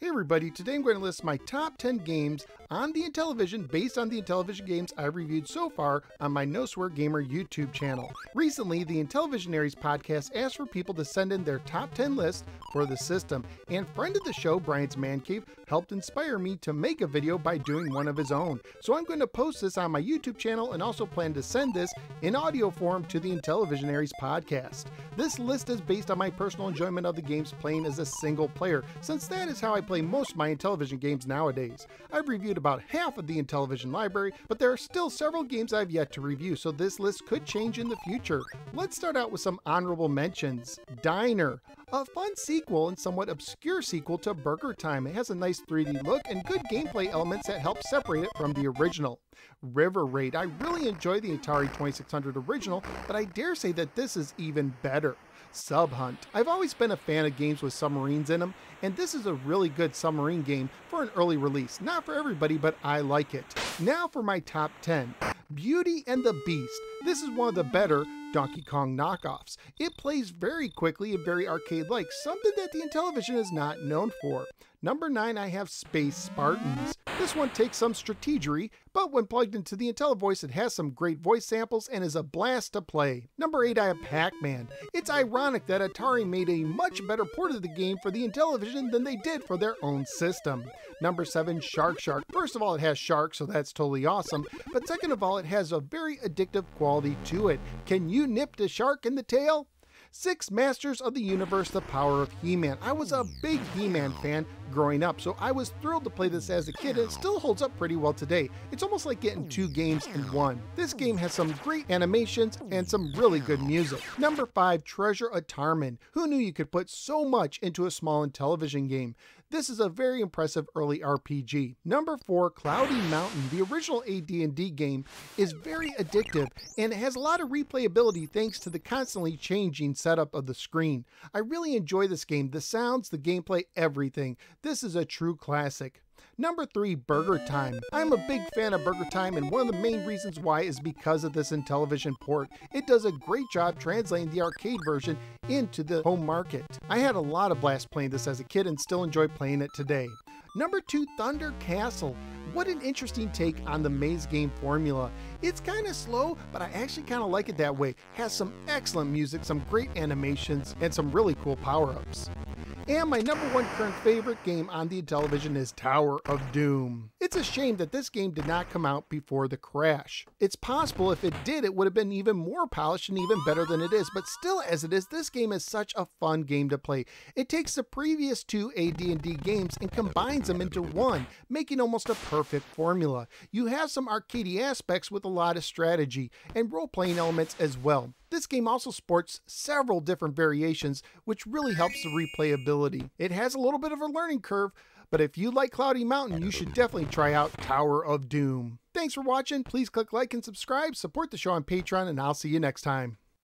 Hey everybody, today I'm going to list my top 10 games on the Intellivision based on the Intellivision games I've reviewed so far on my No Swear Gamer YouTube channel. Recently, the Intellivisionaries podcast asked for people to send in their top 10 list for the system, and friend of the show, Brian's Man Cave, helped inspire me to make a video by doing one of his own. So I'm going to post this on my YouTube channel and also plan to send this in audio form to the Intellivisionaries podcast. This list is based on my personal enjoyment of the games playing as a single player, since that is how I play most of my Intellivision games nowadays. I've reviewed about half of the Intellivision library, but there are still several games I've yet to review, so this list could change in the future. Let's start out with some honorable mentions. Diner, a fun sequel and somewhat obscure sequel to Burger Time. It has a nice 3D look and good gameplay elements that help separate it from the original. River Raid, I really enjoy the Atari 2600 original, but I dare say that this is even better. Sub Hunt. I've always been a fan of games with submarines in them, and this is a really good submarine game for an early release. Not for everybody, but I like it. Now for my top 10. Beauty and the Beast. This is one of the better Donkey Kong knockoffs. It plays very quickly and very arcade-like, something that the Intellivision is not known for. Number 9, I have Space Spartans. This one takes some strategery, but when plugged into the IntelliVoice, it has some great voice samples and is a blast to play. Number 8, I have Pac-Man. It's ironic that Atari made a much better port of the game for the Intellivision than they did for their own system. Number 7, Shark Shark. First of all, it has sharks, so that's totally awesome, but second of all, it has a very addictive quality to it. Can you nip the shark in the tail? 6, Masters of the Universe, the Power of He-Man. I was a big He-Man fan growing up, so I was thrilled to play this as a kid, and it still holds up pretty well today. It's almost like getting two games in one. This game has some great animations and some really good music. Number 5, Treasure of Tarmin. Who knew you could put so much into a small Intellivision game? This is a very impressive early RPG. Number 4, Cloudy Mountain. The original AD&D game is very addictive, and it has a lot of replayability thanks to the constantly changing setup of the screen. I really enjoy this game, the sounds, the gameplay, everything. This is a true classic. Number 3, Burger Time. I'm a big fan of Burger Time, and one of the main reasons why is because of this Intellivision port. It does a great job translating the arcade version into the home market. I had a lot of blast playing this as a kid and still enjoy playing it today. Number 2, Thunder Castle. What an interesting take on the maze game formula. It's kind of slow, but I actually kind of like it that way. Has some excellent music, some great animations, and some really cool power-ups. And my number one current favorite game on the Intellivision is Tower of Doom. It's a shame that this game did not come out before the crash. It's possible if it did, it would have been even more polished and even better than it is, but still as it is, this game is such a fun game to play. It takes the previous two AD&D games and combines them into one, making almost a perfect formula. You have some arcadey aspects with a lot of strategy and role-playing elements as well. This game also sports several different variations, which really helps the replayability. It has a little bit of a learning curve, but if you like Cloudy Mountain, you should definitely try out Tower of Doom. Thanks for watching. Please click like and subscribe, support the show on Patreon, and I'll see you next time.